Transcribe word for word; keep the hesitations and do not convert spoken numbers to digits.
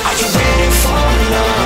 I can wait for love.